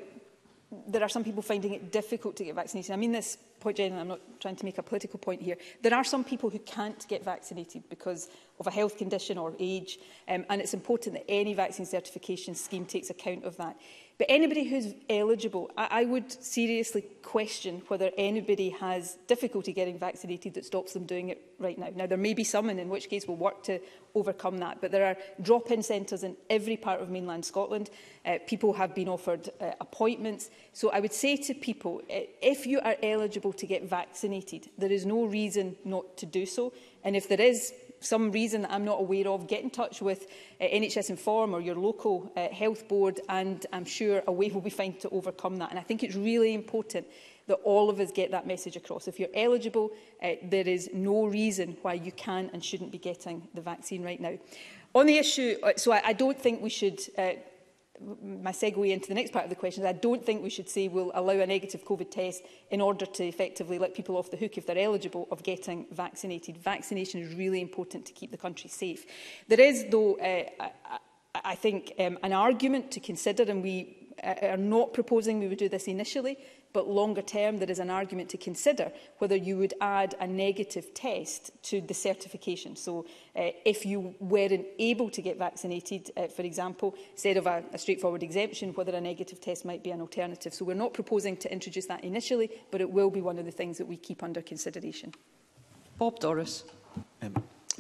there are some people finding it difficult to get vaccinated. I mean this point generally, I'm not trying to make a political point here. There are some people who can't get vaccinated because of a health condition or age, and it's important that any vaccine certification scheme takes account of that. But anybody who's eligible, I would seriously question whether anybody has difficulty getting vaccinated that stops them doing it right now. Now, there may be some, and in which case we'll work to overcome that. But there are drop-in centres in every part of mainland Scotland. People have been offered appointments. So I would say to people, if you are eligible to get vaccinated, there is no reason not to do so. And if there is some reason that I'm not aware of, get in touch with NHS Inform or your local health board, and I'm sure a way will be found to overcome that. And I think it's really important that all of us get that message across. If you're eligible, there is no reason why you can and shouldn't be getting the vaccine right now. On the issue, so I don't think we should my segue into the next part of the question is I don't think we should say we'll allow a negative COVID test in order to effectively let people off the hook, if they're eligible, of getting vaccinated. Vaccination is really important to keep the country safe. There is, though, I think, an argument to consider, and we are not proposing we would do this initially, but longer term there is an argument to consider whether you would add a negative test to the certification. So if you weren't able to get vaccinated, for example, instead of a straightforward exemption, whether a negative test might be an alternative. So we're not proposing to introduce that initially, but it will be one of the things that we keep under consideration. Bob Doris.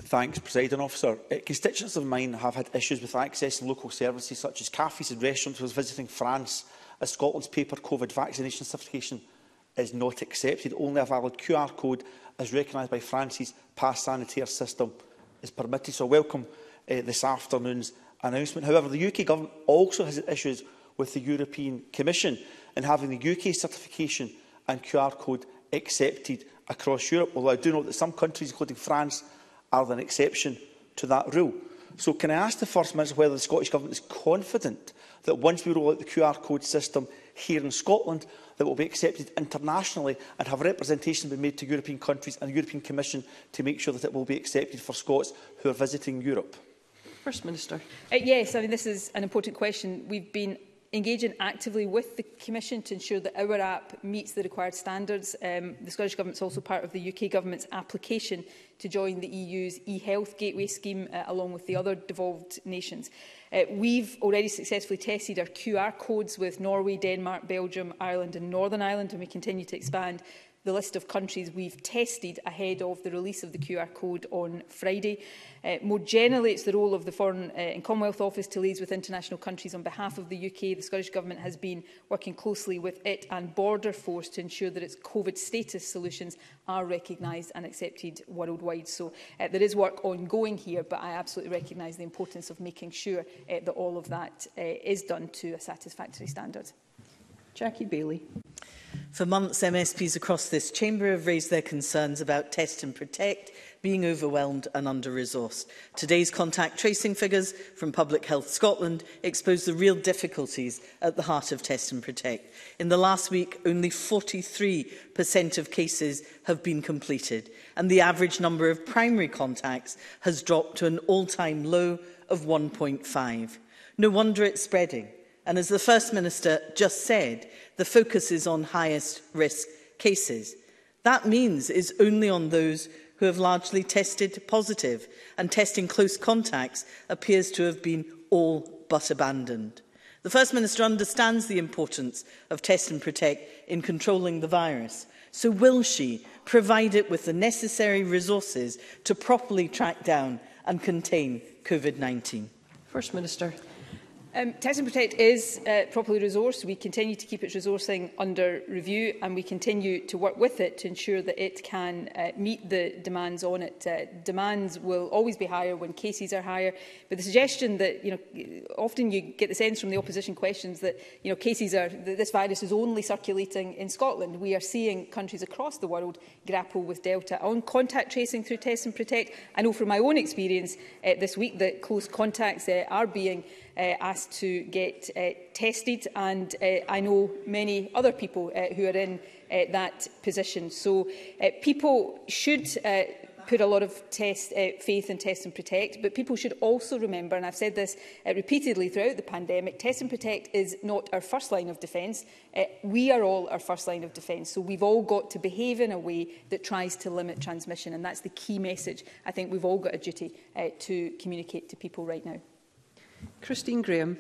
Thanks, Presiding Officer. Constituents of mine have had issues with access to local services such as cafes and restaurants. I was visiting France, as Scotland's paper COVID vaccination certification is not accepted. Only a valid QR code, as recognised by France's pass sanitaire system, is permitted. So I welcome this afternoon's announcement. However, the UK Government also has issues with the European Commission in having the UK certification and QR code accepted across Europe, although I do note that some countries, including France, are an exception to that rule. So can I ask the First Minister whether the Scottish Government is confident that once we roll out the QR code system here in Scotland, that will be accepted internationally and have representation be made to European countries and the European Commission to make sure that it will be accepted for Scots who are visiting Europe? First Minister. Yes, I mean, this is an important question. We've been engaging actively with the Commission to ensure that our app meets the required standards. The Scottish Government is also part of the UK Government's application to join the EU's e-health gateway scheme, along with the other devolved nations. We've already successfully tested our QR codes with Norway, Denmark, Belgium, Ireland and Northern Ireland, and we continue to expand the list of countries we've tested ahead of the release of the QR code on Friday. More generally, it's the role of the Foreign and Commonwealth Office to liaise with international countries on behalf of the UK. The Scottish Government has been working closely with it and Border Force to ensure that its COVID status solutions are recognised and accepted worldwide. So there is work ongoing here, but I absolutely recognise the importance of making sure that all of that is done to a satisfactory standard. Jackie Bailey. For months, MSPs across this chamber have raised their concerns about Test and Protect being overwhelmed and under-resourced. Today's contact tracing figures from Public Health Scotland expose the real difficulties at the heart of Test and Protect. In the last week, only 43% of cases have been completed, and the average number of primary contacts has dropped to an all-time low of 1.5. No wonder it's spreading. And as the First Minister just said, the focus is on highest risk cases. That means it's only on those who have largely tested positive, and testing close contacts appears to have been all but abandoned. The First Minister understands the importance of Test and Protect in controlling the virus. So will she provide it with the necessary resources to properly track down and contain COVID-19? First Minister. Test and Protect is properly resourced. We continue to keep its resourcing under review, and we continue to work with it to ensure that it can meet the demands on it. Demands will always be higher when cases are higher, but the suggestion that, you know, often you get the sense from the opposition questions that, you know, cases are, this virus is only circulating in Scotland. We are seeing countries across the world grapple with Delta. On contact tracing through Test and Protect, I know from my own experience this week that close contacts are being asked to get tested, and I know many other people who are in that position. So people should put a lot of faith in Test and Protect, but people should also remember, and I've said this repeatedly throughout the pandemic, Test and Protect is not our first line of defence. We are all our first line of defence, so we've all got to behave in a way that tries to limit transmission, and that's the key message I think we've all got a duty to communicate to people right now. Christine Graham.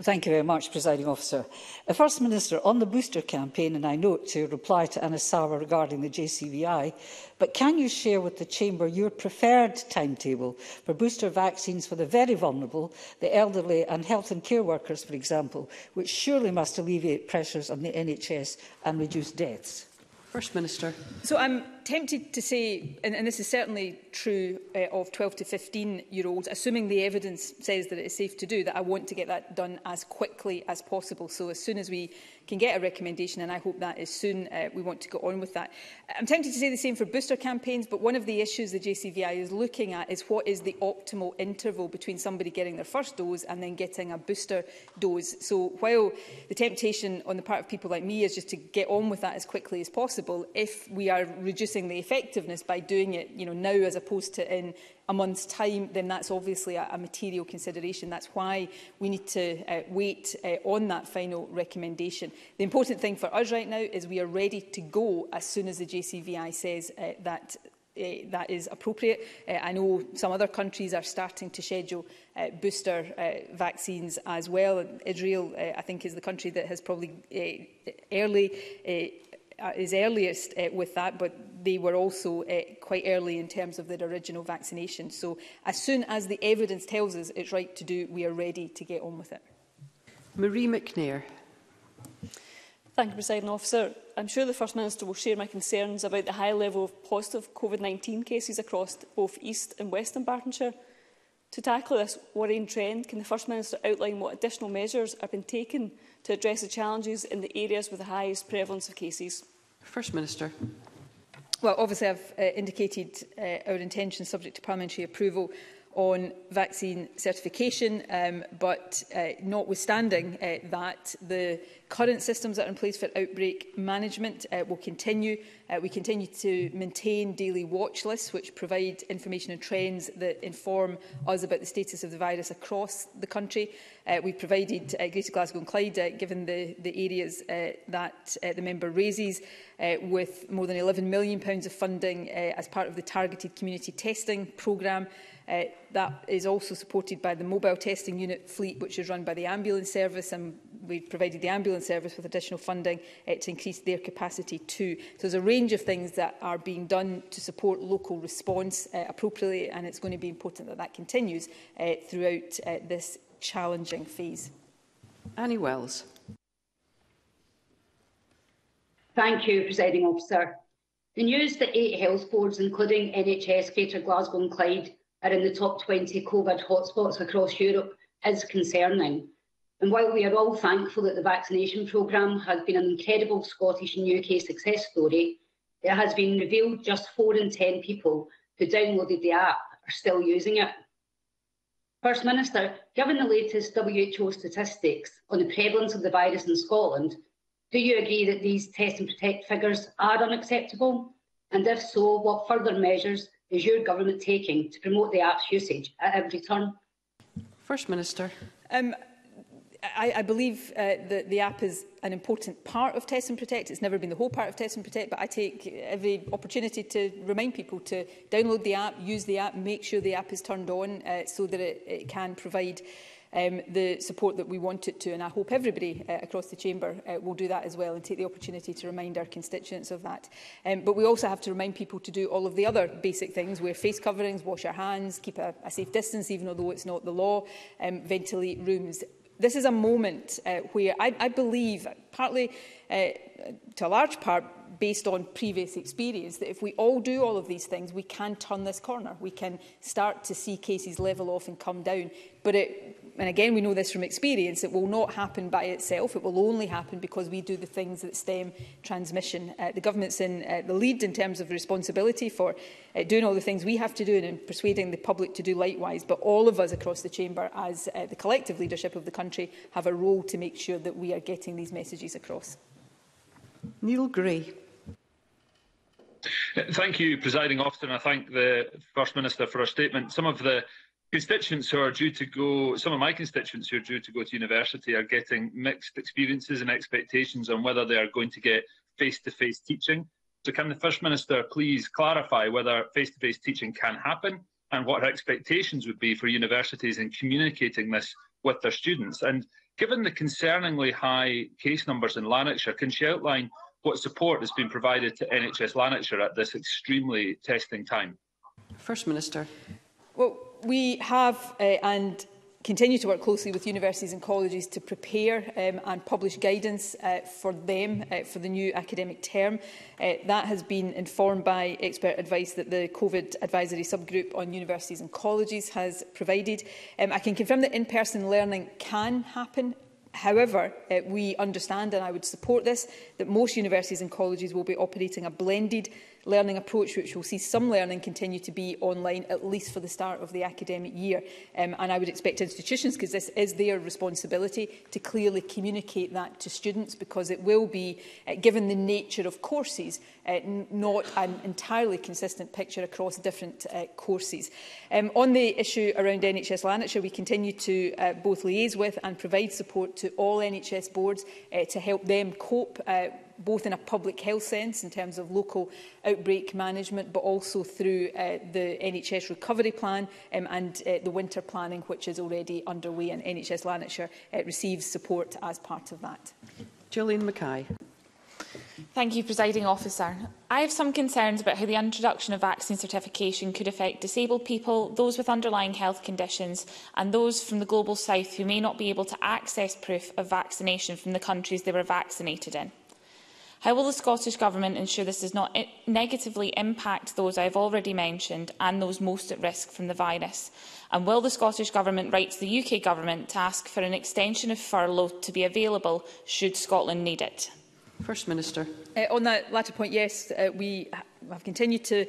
Thank you very much, Presiding Officer. First Minister, on the booster campaign, and I note to reply to Anas Sarwar regarding the JCVI, but can you share with the Chamber your preferred timetable for booster vaccines for the very vulnerable, the elderly and health and care workers, for example, which surely must alleviate pressures on the NHS and reduce deaths? First Minister. So I'm tempted to say, and this is certainly true of 12 to 15-year-olds, assuming the evidence says that it is safe to do, that I want to get that done as quickly as possible. So as soon as we can get a recommendation, and I hope that is soon, we want to get on with that. I'm tempted to say the same for booster campaigns, but one of the issues the JCVI is looking at is what is the optimal interval between somebody getting their first dose and then getting a booster dose. So while the temptation on the part of people like me is just to get on with that as quickly as possible, if we are reducing the effectiveness by doing it, you know, now as opposed to in a month's time, then that's obviously a material consideration. That's why we need to wait on that final recommendation. The important thing for us right now is we are ready to go as soon as the JCVI says that is appropriate. I know some other countries are starting to schedule booster vaccines as well. And Israel, I think, is the country that has probably is earliest with that, but they were also quite early in terms of their original vaccination. So as soon as the evidence tells us it's right to do, we are ready to get on with it. Marie McNair. Thank you, Presiding Officer. I'm sure the First Minister will share my concerns about the high level of positive COVID-19 cases across both East and Western Bartonshire. To tackle this worrying trend, can the First Minister outline what additional measures have been taken to address the challenges in the areas with the highest prevalence of cases? First Minister. Well, obviously I've indicated our intention, subject to parliamentary approval, on vaccine certification, but notwithstanding that, the current systems that are in place for outbreak management will continue. We continue to maintain daily watch lists which provide information and trends that inform us about the status of the virus across the country. We provided Greater Glasgow and Clyde, given the areas that the member raises, with more than £11 million of funding as part of the targeted community testing programme. That is also supported by the mobile testing unit fleet, which is run by the ambulance service, and we provided the ambulance service with additional funding to increase their capacity too. So there's a range of things that are being done to support local response appropriately, and it's going to be important that that continues throughout this challenging phase. Annie Wells. Thank you, Presiding Officer. The news that 8 health boards, including NHS, Greater Glasgow and Clyde, are in the top 20 COVID hotspots across Europe is concerning. And while we are all thankful that the vaccination programme has been an incredible Scottish and UK success story, it has been revealed just 4 in 10 people who downloaded the app are still using it. First Minister, given the latest WHO statistics on the prevalence of the virus in Scotland, do you agree that these test and protect figures are unacceptable? And if so, what further measures is your government taking to promote the app's usage at every turn? First Minister. I believe that the app is an important part of Test and Protect. It's never been the whole part of Test and Protect, but I take every opportunity to remind people to download the app, use the app, make sure the app is turned on so that it can provide the support that we want it to. And I hope everybody across the Chamber will do that as well and take the opportunity to remind our constituents of that. But we also have to remind people to do all of the other basic things: wear face coverings, wash our hands, keep a safe distance, even although it's not the law, ventilate rooms. This is a moment where I believe, partly to a large part, based on previous experience, that if we all do all of these things, we can turn this corner. We can start to see cases level off and come down. But it, and again, we know this from experience, it will not happen by itself. It will only happen because we do the things that stem transmission. The government's in the lead in terms of responsibility for doing all the things we have to do and in persuading the public to do likewise. But all of us across the Chamber, as the collective leadership of the country, have a role to make sure that we are getting these messages across. Neil Gray. Thank you, Presiding Officer, and I thank the First Minister for her statement. Some of the constituents who are due to go, some of my constituents who are due to go to university, are getting mixed experiences and expectations on whether they are going to get face-to-face teaching. So can the First Minister please clarify whether face-to-face teaching can happen and what her expectations would be for universities in communicating this with their students? And given the concerningly high case numbers in Lanarkshire, can she outline what support has been provided to NHS Lanarkshire at this extremely testing time? First Minister. Well, we have and continue to work closely with universities and colleges to prepare and publish guidance for them for the new academic term. That has been informed by expert advice that the COVID advisory subgroup on universities and colleges has provided. I can confirm that in-person learning can happen. However, we understand, and I would support this, that most universities and colleges will be operating a blended learning approach, which will see some learning continue to be online, at least for the start of the academic year. And I would expect institutions, because this is their responsibility, to clearly communicate that to students, because it will be, given the nature of courses, not an entirely consistent picture across different courses. On the issue around NHS Lanarkshire, we continue to both liaise with and provide support to all NHS boards to help them cope, both in a public health sense in terms of local outbreak management, but also through the NHS recovery plan and the winter planning, which is already underway, and NHS Lanarkshire receives support as part of that. Gillian Mackay. Thank you, Presiding Officer. I have some concerns about how the introduction of vaccine certification could affect disabled people, those with underlying health conditions and those from the Global South who may not be able to access proof of vaccination from the countries they were vaccinated in. How will the Scottish Government ensure this does not negatively impact those I have already mentioned and those most at risk from the virus? And will the Scottish Government write to the UK Government to ask for an extension of furlough to be available should Scotland need it? First Minister. On that latter point, yes, we have continued to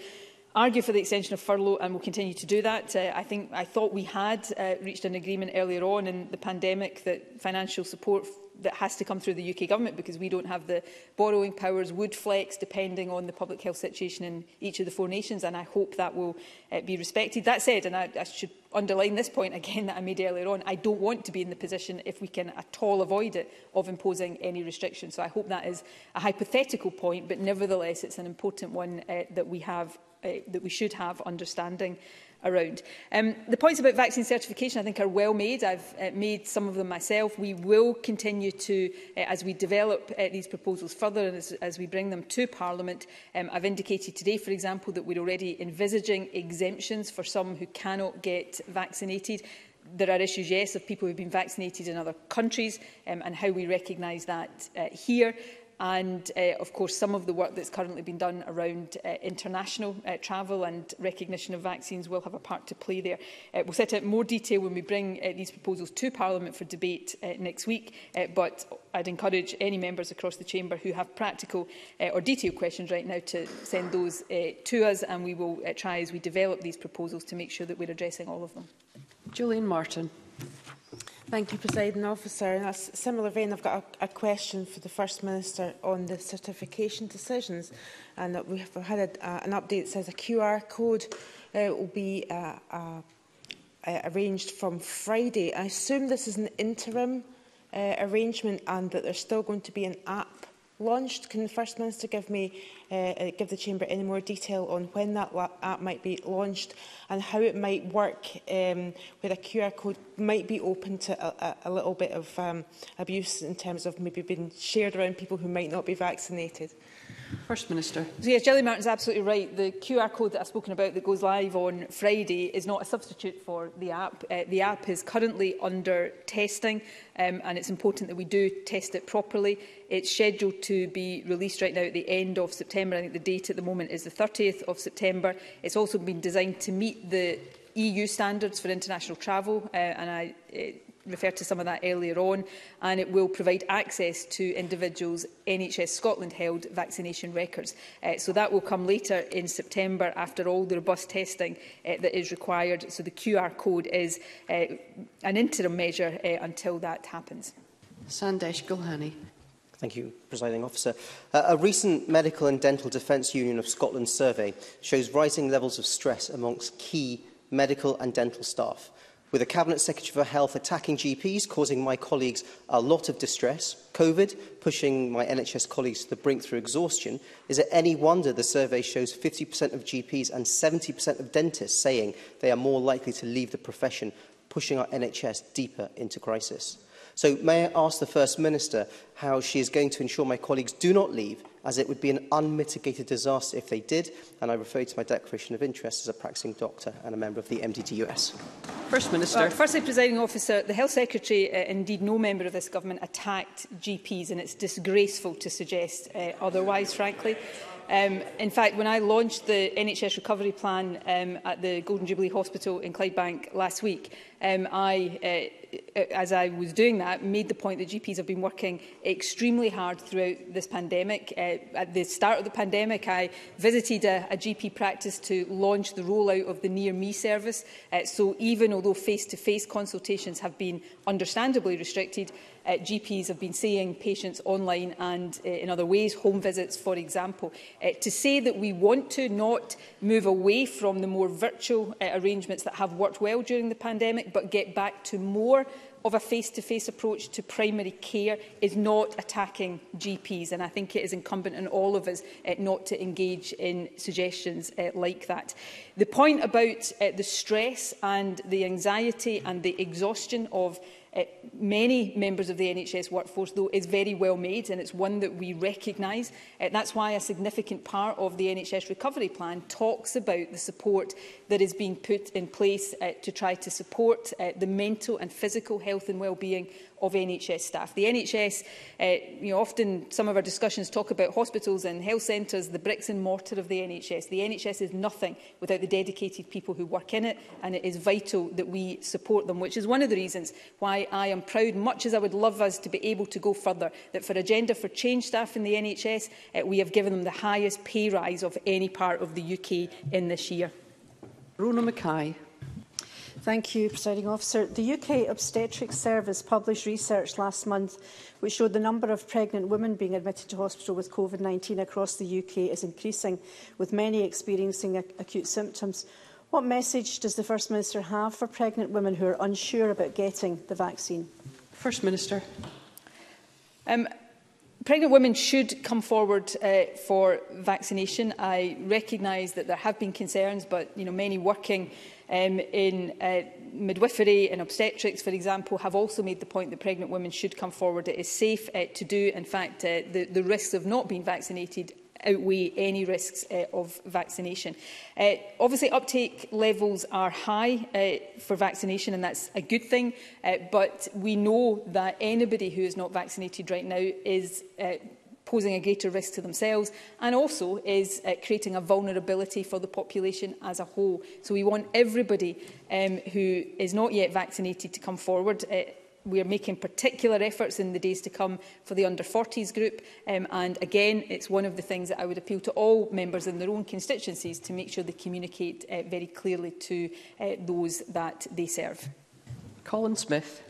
argue for the extension of furlough and will continue to do that. I thought we had reached an agreement earlier on in the pandemic that financial support that has to come through the UK Government, because we don't have the borrowing powers, would flex depending on the public health situation in each of the four nations, and I hope that will be respected. That said, and I should underline this point again that I made earlier on, I don't want to be in the position, if we can at all avoid it, of imposing any restrictions. So I hope that is a hypothetical point, but nevertheless it's an important one that we should have understanding around. The points about vaccine certification I think are well made. I've made some of them myself. We will continue to, as we develop these proposals further and as we bring them to Parliament, I've indicated today, for example, that we're already envisaging exemptions for some who cannot get vaccinated. There are issues, yes, of people who have been vaccinated in other countries and how we recognise that here. And, of course, some of the work that's currently been done around international travel and recognition of vaccines will have a part to play there. We'll set out more detail when we bring these proposals to Parliament for debate next week, but I'd encourage any members across the Chamber who have practical or detailed questions right now to send those to us, and we will try, as we develop these proposals, to make sure that we're addressing all of them. Julian Martin. Thank you, Presiding Officer. In a similar vein, I've got a question for the First Minister on the certification decisions, and that we have had an update that says a QR code will be arranged from Friday. I assume this is an interim arrangement, and that there's still going to be an app launched. Can the First Minister give the Chamber any more detail on when that app might be launched and how it might work, where a QR code might be open to a little bit of abuse in terms of maybe being shared around people who might not be vaccinated? First Minister. So yes, Gillian Martin's absolutely right. The QR code that I've spoken about that goes live on Friday is not a substitute for the app. The app is currently under testing, and it's important that we do test it properly. It's scheduled to be released right now at the end of September. I think the date at the moment is the 30th of September. It's also been designed to meet the EU standards for international travel, and I referred to some of that earlier on, and it will provide access to individuals' NHS Scotland held vaccination records. So that will come later in September after all the robust testing that is required. So the QR code is an interim measure until that happens. Sandesh Gulhani. Thank you, Presiding Officer. A recent Medical and Dental Defence Union of Scotland survey shows rising levels of stress amongst key medical and dental staff, with the Cabinet Secretary for Health attacking GPs, causing my colleagues a lot of distress, COVID pushing my NHS colleagues to the brink through exhaustion. Is it any wonder the survey shows 50% of GPs and 70% of dentists saying they are more likely to leave the profession, pushing our NHS deeper into crisis? So may I ask the First Minister how she is going to ensure my colleagues do not leave, as it would be an unmitigated disaster if they did, and I refer to my declaration of interest as a practising doctor and a member of the MDDUS. First Minister. Well, firstly, Presiding Officer, the Health Secretary, indeed no member of this government, attacked GPs, and it's disgraceful to suggest otherwise, frankly. In fact, when I launched the NHS recovery plan at the Golden Jubilee Hospital in Clydebank last week, as I was doing that, made the point that GPs have been working extremely hard throughout this pandemic. At the start of the pandemic, I visited a GP practice to launch the rollout of the Near Me service. So even although face-to-face consultations have been understandably restricted, GPs have been seeing patients online and in other ways, home visits, for example. To say that we want to not move away from the more virtual arrangements that have worked well during the pandemic, but get back to more of a face-to-face approach to primary care is not attacking GPs, and I think it is incumbent on all of us not to engage in suggestions like that. The point about the stress and the anxiety and the exhaustion of many members of the NHS workforce, though, is very well made, and it's one that we recognise. That's why a significant part of the NHS recovery plan talks about the support that is being put in place to try to support the mental and physical health and well-being of NHS staff. The NHS, often some of our discussions talk about hospitals and health centres, the bricks and mortar of the NHS. The NHS is nothing without the dedicated people who work in it, and it is vital that we support them, which is one of the reasons why I am proud, much as I would love us to be able to go further, that for Agenda for Change staff in the NHS, we have given them the highest pay rise of any part of the UK in this year. Rona Mackay. Thank you, Presiding Officer. The UK Obstetrics Service published research last month which showed the number of pregnant women being admitted to hospital with COVID-19 across the UK is increasing, with many experiencing acute symptoms. What message does the First Minister have for pregnant women who are unsure about getting the vaccine? First Minister. Pregnant women should come forward for vaccination. I recognise that there have been concerns, but many working in midwifery and obstetrics, for example, have also made the point that pregnant women should come forward. It is safe to do. In fact, the risks of not being vaccinated outweigh any risks of vaccination. Obviously, uptake levels are high for vaccination, and that's a good thing, but we know that anybody who is not vaccinated right now is posing a greater risk to themselves and also is creating a vulnerability for the population as a whole. So we want everybody who is not yet vaccinated to come forward. We are making particular efforts in the days to come for the under-40s group. And again, it's one of the things that I would appeal to all members in their own constituencies to make sure they communicate very clearly to those that they serve. Colin Smith.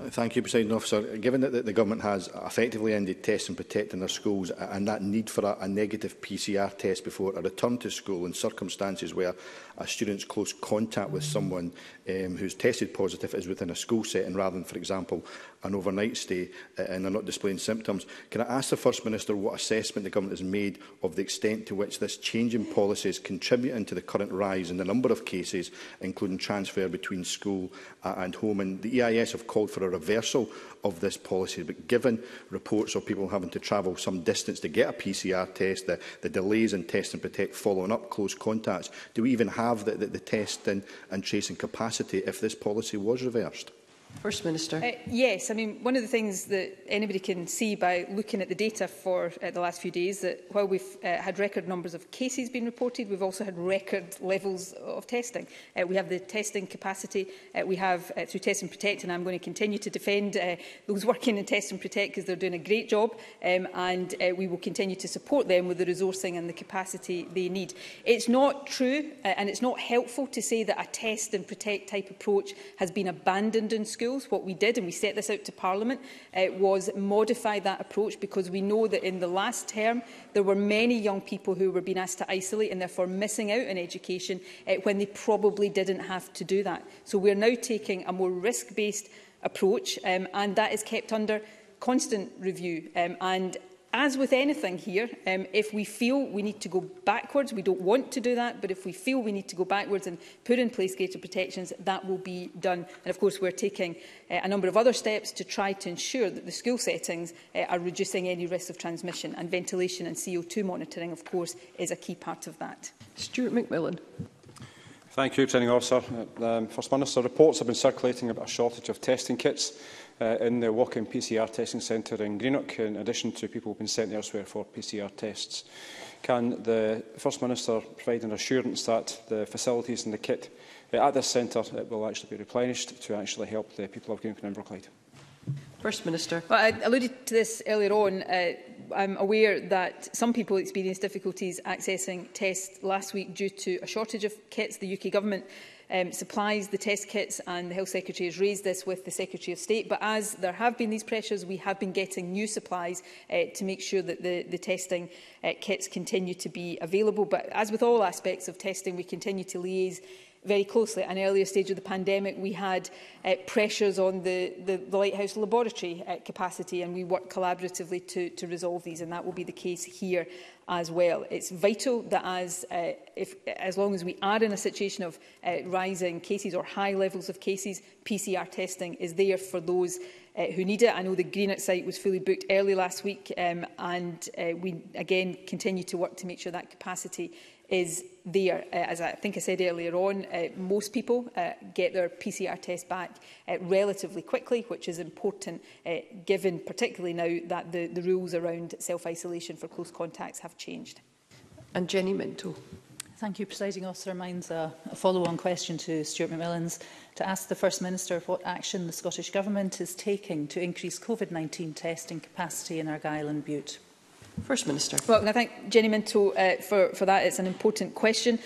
Thank you, Presiding Officer. Given that the Government has effectively ended tests and protecting our schools and that need for a negative PCR test before a return to school in circumstances where a student's close contact with someone who's tested positive is within a school setting rather than, for example, an overnight stay and are not displaying symptoms, can I ask the First Minister what assessment the Government has made of the extent to which this change in policy is contributing to the current rise in the number of cases, including transfer between school and home? And the EIS have called for a reversal of this policy, but given reports of people having to travel some distance to get a PCR test, the delays in test and protect following up close contacts, do we even have the testing and tracing capacity if this policy was reversed? First Minister. Yes, I mean, one of the things that anybody can see by looking at the data for the last few days, that while we've had record numbers of cases being reported, we've also had record levels of testing. We have the testing capacity, we have through Test and Protect, and I'm going to continue to defend those working in Test and Protect because they're doing a great job, and we will continue to support them with the resourcing and the capacity they need. It's not true and it's not helpful to say that a Test and Protect type approach has been abandoned in schools. What we did, and we set this out to Parliament, was modify that approach, because we know that in the last term there were many young people who were being asked to isolate and therefore missing out on education when they probably didn't have to do that. So we're now taking a more risk-based approach, and that is kept under constant review. And As with anything here, if we feel we need to go backwards, we don't want to do that, but if we feel we need to go backwards and put in place greater protections, that will be done. And of course, we're taking a number of other steps to try to ensure that the school settings are reducing any risk of transmission, and ventilation and CO2 monitoring, of course, is a key part of that. Stuart McMillan. Thank you, Presiding Officer. First Minister, reports have been circulating about a shortage of testing kits in the walk-in PCR testing centre in Greenock, in addition to people who have been sent elsewhere for PCR tests. Can the First Minister provide an assurance that the facilities and the kit at this centre will actually be replenished to actually help the people of Greenock and Inverclyde? First Minister. Well, I alluded to this earlier on. I'm aware that some people experienced difficulties accessing tests last week due to a shortage of kits. The UK Government supplies the test kits, and the Health Secretary has raised this with the Secretary of State. But as there have been these pressures, we have been getting new supplies to make sure that the testing kits continue to be available. But as with all aspects of testing, we continue to liaise very closely. At an earlier stage of the pandemic, we had pressures on the Lighthouse laboratory capacity, and we worked collaboratively to resolve these, and that will be the case here as well. It's vital that as long as we are in a situation of rising cases or high levels of cases, PCR testing is there for those who need it. I know the Greenock site was fully booked early last week, and we again continue to work to make sure that capacity is there. As I think I said earlier on, most people get their PCR test back relatively quickly, which is important given particularly now that the rules around self-isolation for close contacts have changed. And Jenny Minto. Thank you, Presiding Officer. Mine's a follow-on question to Stuart McMillan's to ask the First Minister what action the Scottish Government is taking to increase COVID-19 testing capacity in Argyll and Bute. First Minister. Well, I thank Jenny Minto for that. It's an important question.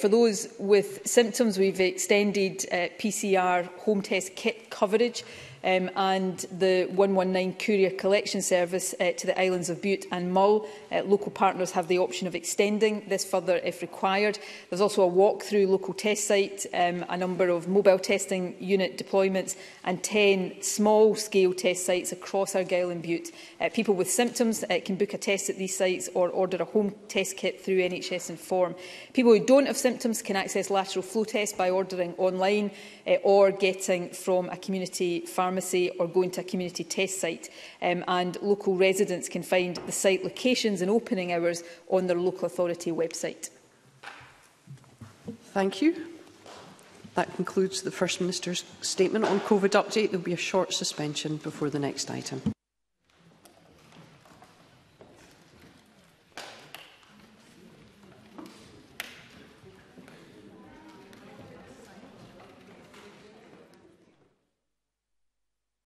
For those with symptoms, we've extended PCR home test kit coverage and the 119 courier collection service to the islands of Bute and Mull. Local partners have the option of extending this further if required. There's also a walk-through local test site, a number of mobile testing unit deployments and 10 small-scale test sites across Argyll and Bute. People with symptoms can book a test at these sites or order a home test kit through NHS Inform. People who don't have symptoms can access lateral flow tests by ordering online or getting from a community pharmacy or going to a community test site, and local residents can find the site locations and opening hours on their local authority website. Thank you. That concludes the First Minister's statement on COVID update. There will be a short suspension before the next item.